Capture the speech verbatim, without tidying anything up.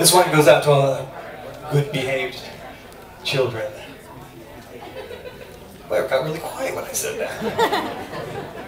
This one goes out to all the good behaved children. Well, it got really quiet when I said that.